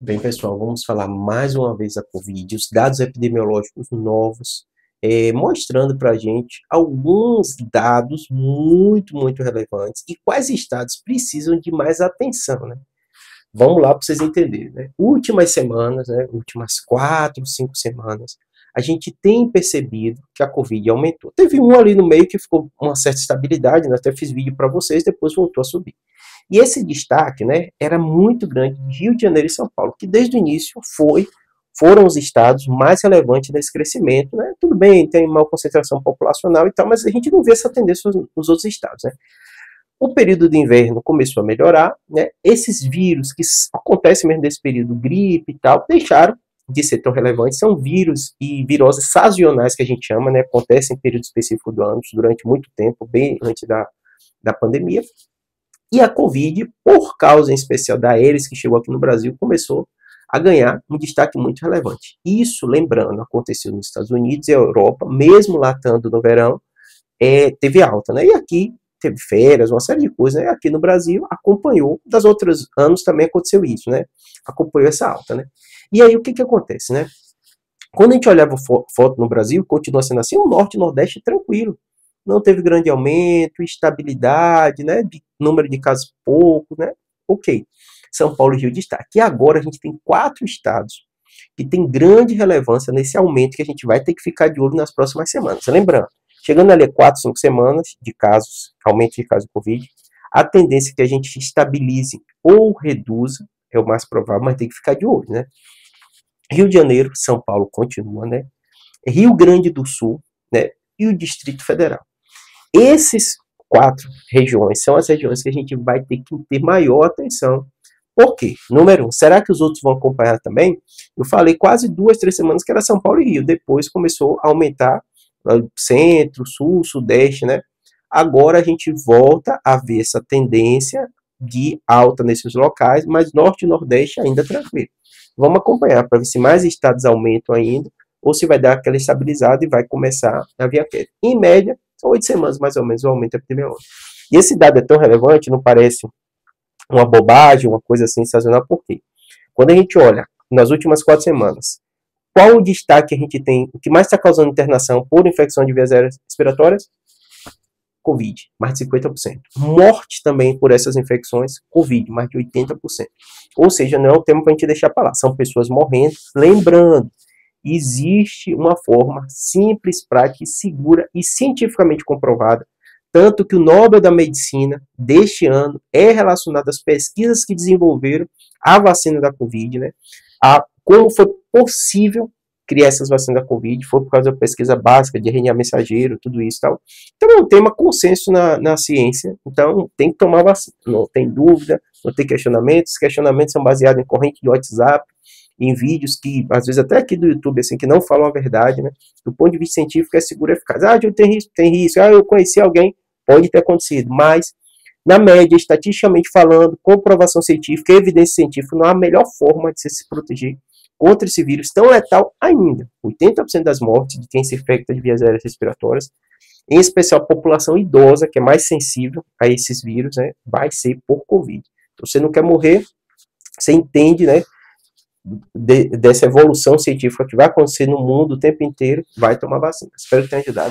Bem, pessoal, vamos falar mais uma vez da Covid, os dados epidemiológicos novos, mostrando para a gente alguns dados muito relevantes e quais estados precisam de mais atenção, né? Vamos lá para vocês entenderem, né? Últimas semanas, né, últimas 4, 5 semanas, a gente tem percebido que a Covid aumentou. Teve um ali no meio que ficou uma certa estabilidade, né? Até fiz vídeo para vocês, depois voltou a subir. E esse destaque, né, era muito grande de Rio de Janeiro e São Paulo, que desde o início foram os estados mais relevantes nesse crescimento, né? Tudo bem, tem uma concentração populacional e tal, mas a gente não vê essa tendência nos outros estados, né? O período de inverno começou a melhorar, né? Esses vírus que acontecem mesmo nesse período, gripe e tal, deixaram de ser tão relevantes, são vírus e viroses sazonais que a gente chama, né? Acontecem em período específico do ano, durante muito tempo, bem antes da pandemia. E a Covid, por causa em especial da ERS que chegou aqui no Brasil, começou a ganhar um destaque muito relevante. Isso, lembrando, aconteceu nos Estados Unidos e Europa, mesmo lá estando no verão, teve alta, né? E aqui teve férias, uma série de coisas, né? Aqui no Brasil acompanhou, das outros anos também aconteceu isso, né? Acompanhou essa alta, né? E aí o que acontece, né? Quando a gente olhava foto no Brasil, continua sendo assim, o norte e o nordeste tranquilo. Não teve grande aumento, estabilidade, né? De número de casos pouco, né? Ok. São Paulo e Rio destaque. E agora a gente tem 4 estados que tem grande relevância nesse aumento que a gente vai ter que ficar de olho nas próximas semanas. Lembrando, chegando ali a 4, 5 semanas de casos, aumento de casos de Covid, a tendência é que a gente estabilize ou reduza, é o mais provável, mas tem que ficar de olho, né? Rio de Janeiro, São Paulo continua, né? Rio Grande do Sul, né? E o Distrito Federal. Esses 4 regiões são as regiões que a gente vai ter que ter maior atenção. Por quê? Número 1, será que os outros vão acompanhar também? Eu falei quase 2, 3 semanas que era São Paulo e Rio, depois começou a aumentar centro, sul, sudeste, né? Agora a gente volta a ver essa tendência de alta nesses locais, mas norte e nordeste ainda tranquilo. Vamos acompanhar para ver se mais estados aumentam ainda, ou se vai dar aquela estabilizada e vai começar a vir a queda. Em média, são 8 semanas, mais ou menos, o aumento epidemiológico. E esse dado é tão relevante, não parece uma bobagem, uma coisa sensacional, por quê? Quando a gente olha, nas últimas 4 semanas, qual o destaque a gente tem, o que mais está causando internação por infecção de vias aéreas respiratórias? Covid, mais de 50%. Morte também por essas infecções, Covid, mais de 80%. Ou seja, não é um tema para a gente deixar para lá, são pessoas morrendo, lembrando, existe uma forma simples, prática, segura e cientificamente comprovada, tanto que o Nobel da Medicina deste ano é relacionado às pesquisas que desenvolveram a vacina da Covid, né? Como foi possível criar essas vacinas da Covid, foi por causa da pesquisa básica de RNA mensageiro, tudo isso e tal. Então é um tema consenso na ciência, então tem que tomar vacina, não tem dúvida, não tem questionamentos, os questionamentos são baseados em corrente de WhatsApp, em vídeos que, às vezes, até aqui do YouTube, assim, que não falam a verdade, né? Do ponto de vista científico, é seguro e eficaz. Ah, tem risco, ah, eu conheci alguém, pode ter acontecido, mas, na média, estatisticamente falando, comprovação científica, evidência científica, não há a melhor forma de se proteger contra esse vírus tão letal ainda. 80% das mortes de quem se infecta de vias aéreas respiratórias, em especial a população idosa, que é mais sensível a esses vírus, né? Vai ser por Covid. Então, você não quer morrer, você entende, né? Dessa evolução científica que vai acontecer no mundo o tempo inteiro, vai tomar vacina. Espero que tenha ajudado.